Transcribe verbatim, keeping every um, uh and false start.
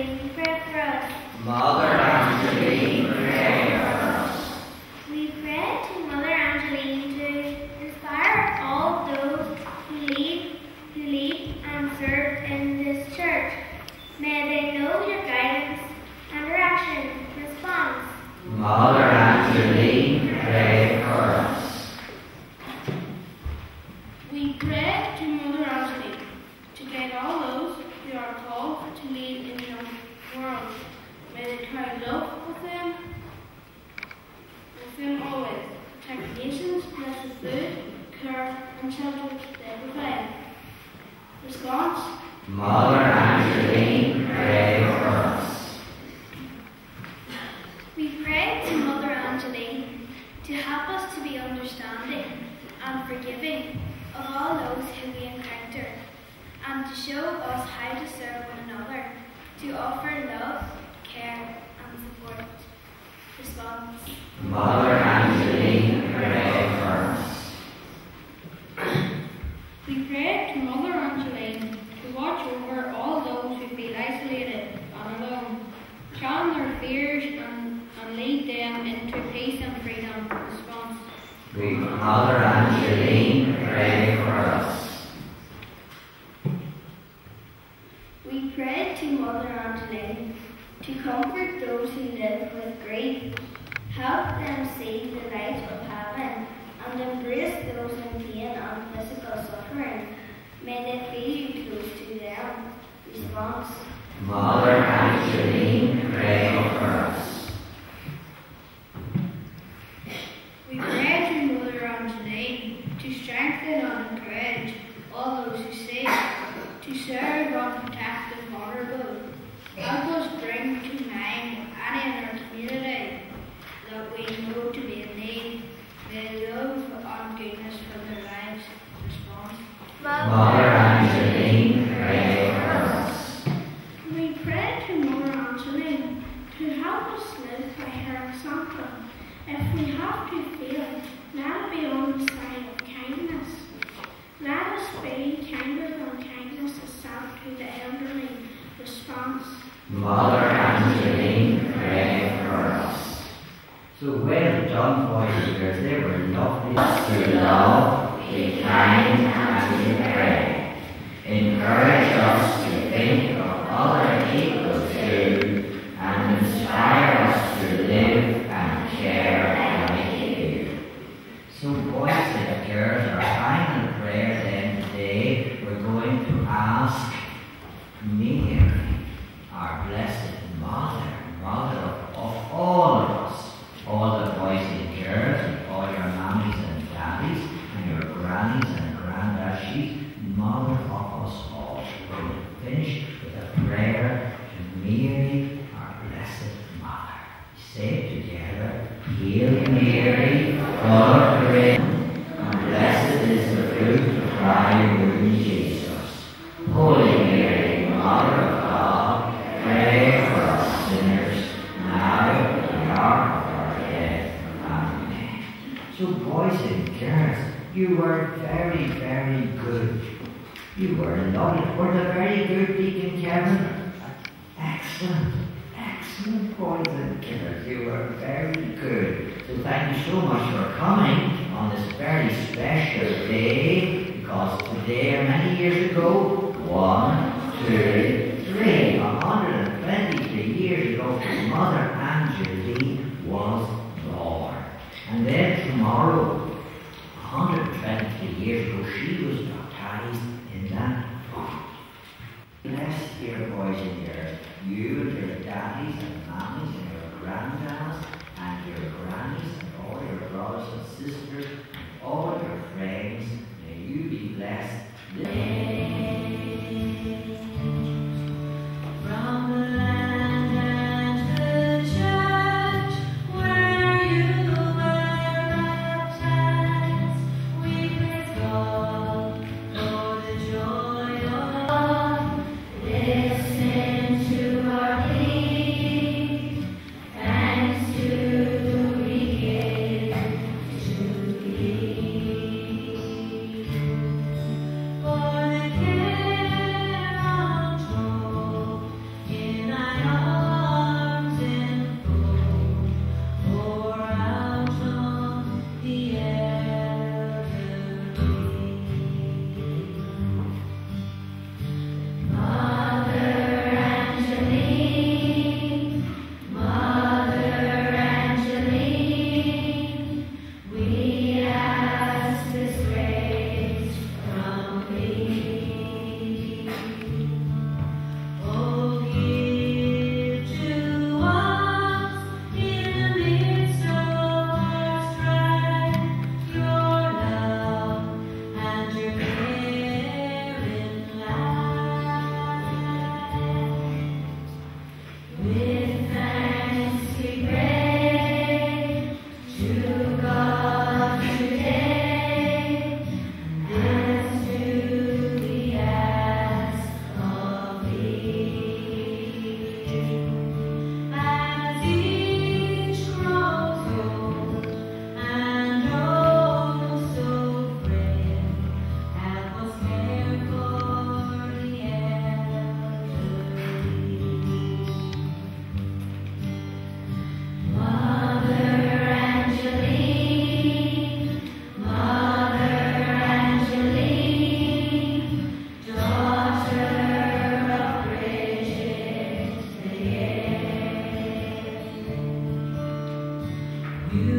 Angeline, pray for us. Mother Angeline, pray for us. We pray to Mother Angeline to inspire all those who lead, who lead and serve in this church. May they know your guidance and direction, response. Mother Angeline, pray for us. We pray to Mother Angeline to guide all those who are called to lead in your world. May they carry love with them, with them always. Protect nations, bless the food, care, and shelter they provide. Response. Mother Angeline, pray for us. We pray to Mother Angeline to help us to be understanding and forgiving of all those who we encounter, and to show us how to serve one another, to offer love, care, and support. Response. Mother Angeline, pray for us. We pray to Mother Angeline to watch over all those who feel isolated and alone, calm their fears and, and lead them into peace and freedom. Response. We, Mother Angeline, pray for us. We pray to Mother Angeline to comfort those who live with grief, help them see the light of heaven, and embrace those in pain and physical suffering. May they feel you close to them. Response. Mother Angeline, pray for us. We pray to Mother Angeline to strengthen and encourage all those who seek to serve and protect the vulnerable. Help us bring to mind any in our community that we know to be in need. May love and goodness for their lives. Response. Mother Angeline, pray for us. We pray to Mother Angeline to help us live by her example. If we have to fail, let it be on the side of kindness. Let us be kinder than kindness itself to the elderly. Response. Mother Angeline, pray for us. So well done, voices, they were lovely. To love, be kind, and to pray. Encourage us to think of other people too, and inspire us to live and care like you. So boys and girls, our final prayer then today, we're going to ask Mary, our Blessed Mother, Mother of, of all of us, all the boys and girls, and all your mummies and daddies, and your grannies and grandashies, Mother of us all. We're going to finish with a prayer to Mary, our Blessed Mother. Say it together. Hail Mary, full of grace, and blessed is the fruit of thy womb, Jesus. Holy Mary, Mother of God, pray for us sinners, now and at the hour of our death. Amen. So boys and girls, you were very, very good. You were lovely. Were the very good Deacon Kevin? Excellent, excellent boys and girls. You were very good. So thank you so much for coming on this very special day, because today, many years ago, one, two, three, one hundred twenty-three years ago, Mother Angeline was born. And then tomorrow, one hundred twenty years ago, she was baptized in that font. Bless, dear boys and girls, you and your daddies and mammies and your granddads and your grannies and all your brothers and sisters and all your friends. May you be blessed. From the land and the church where you were baptized, we praise God for the joy of God. Listen to our King, thanks to we give to Thee. you.